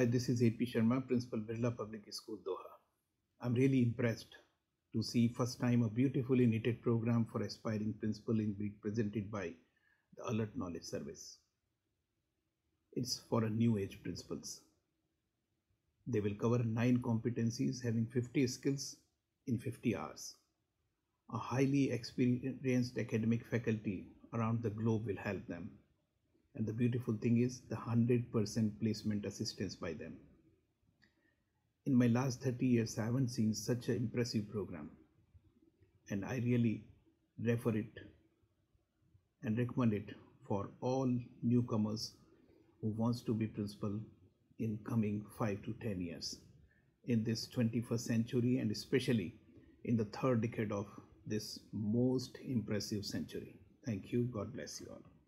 Hi, this is AP Sharma, Principal, Birla Public School Doha. I'm really impressed to see first time a beautifully knitted program for aspiring principal being presented by the Alert Knowledge Service. It's for a new age principals. They will cover 9 competencies having 50 skills in 50 hours. A highly experienced academic faculty around the globe will help them. And the beautiful thing is the 100% placement assistance by them. In my last 30 years, I haven't seen such an impressive program, and I really refer it and recommend it for all newcomers who wants to be principal in coming 5 to 10 years in this 21st century, and especially in the third decade of this most impressive century. Thank you. God bless you all.